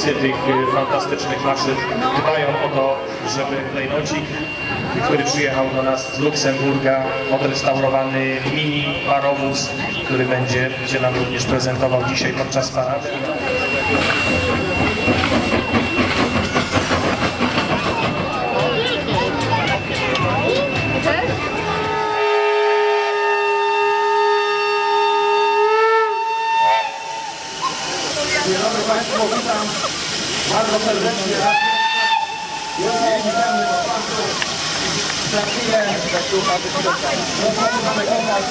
twórcy tych fantastycznych maszyn dbają o to, żeby klejnocik, który przyjechał do nas z Luksemburga, odrestaurowany mini parowóz, który będzie się nam również prezentował dzisiaj podczas parady. Dzień dobry Państwu, witam bardzo serdecznie raz jeszcze. Witamy Państwu za chwilę, tak tu mamy kontakt.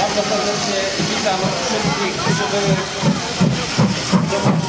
Bardzo serdecznie witam wszystkich przybyłych.